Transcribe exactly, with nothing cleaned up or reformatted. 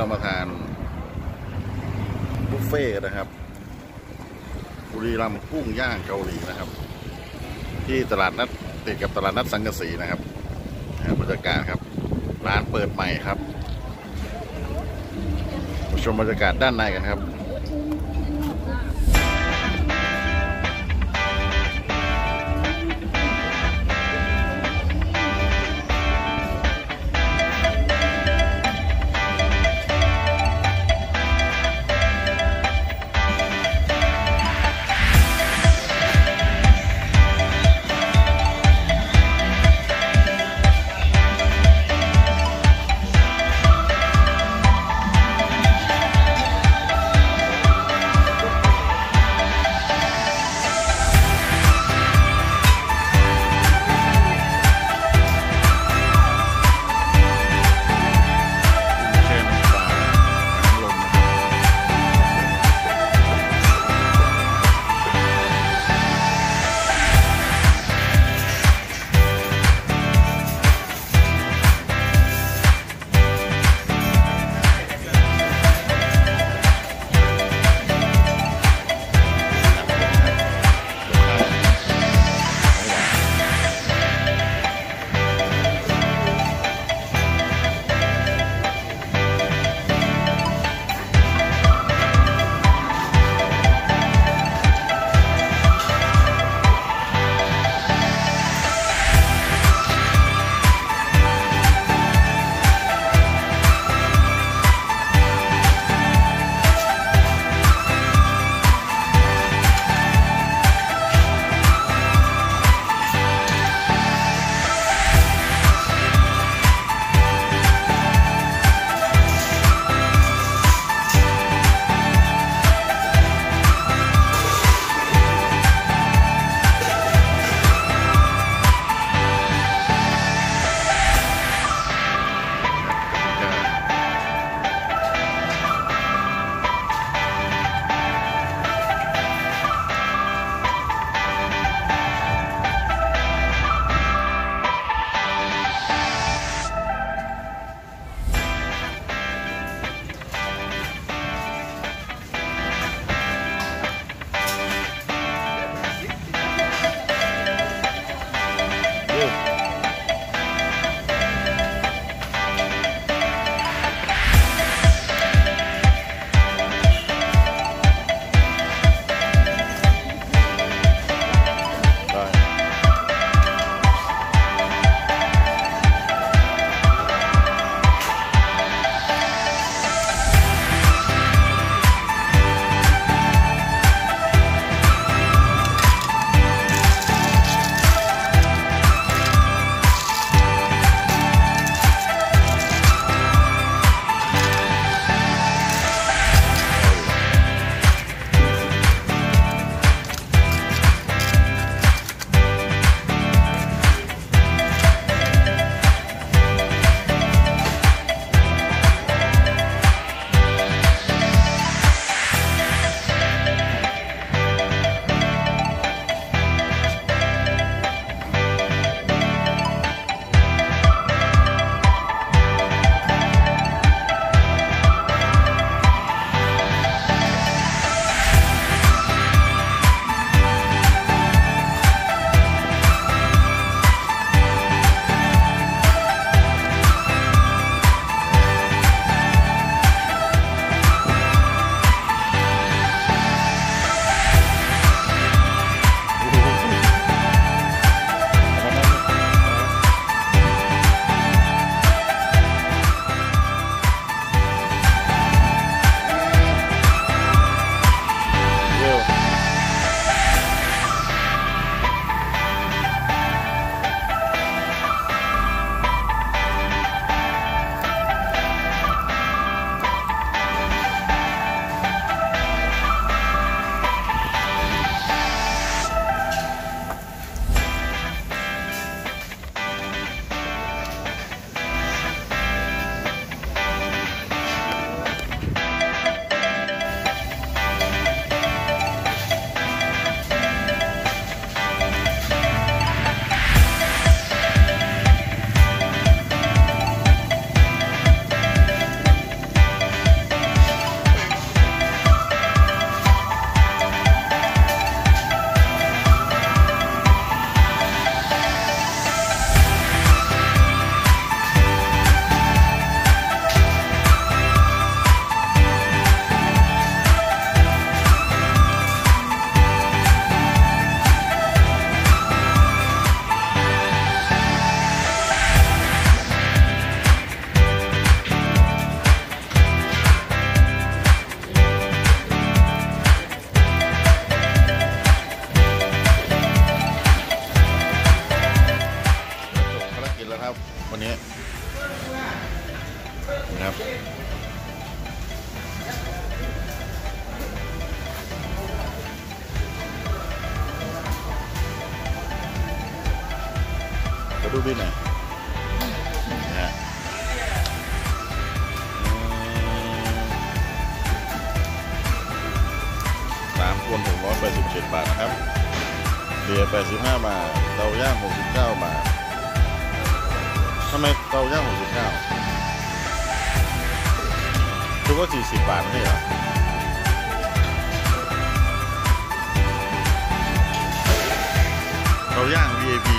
เรามาทานบุฟเฟ่ต์นะครับบุรีรัมย์กุ้งย่างเกาหลีนะครับที่ตลาดนัดติดกับตลาดนัดสังกะสีนะครับบรรยากาศครับร้านเปิดใหม่ครับชมบรรยากาศด้านในกันครับ นะครับกระดูกบินอ่ะสามคนถึงร้อยแปดสิบเจ็ดบาทครับเบียร์แปดสิบห้าบาทเตาย่างหกสิบเก้าบาททำไมเตาย่างหกสิบเก้าคือว่าสี่สิบบาทไม่ใช่เหรอเตาย่าง วี ไอ พี